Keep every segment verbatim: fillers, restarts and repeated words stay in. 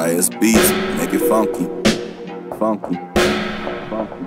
Raias Beats, make it funky, funky, funky.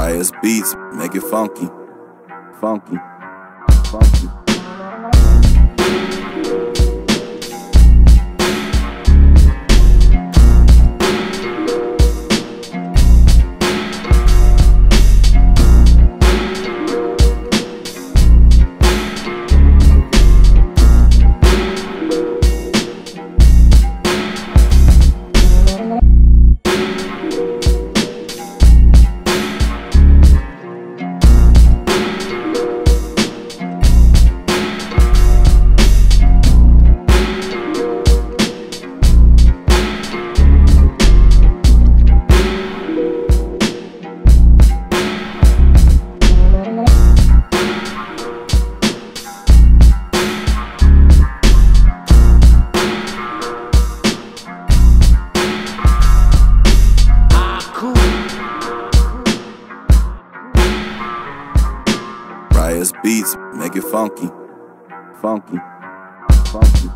Raias Beats, make it funky, funky, funky. Raias Beats, make it funky, funky, funky. Raias Beats, make it funky, funky, funky.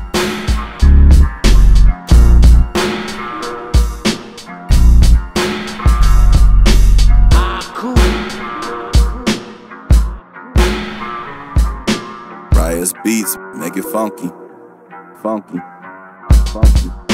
Raias Beats, make it funky, funky, funky.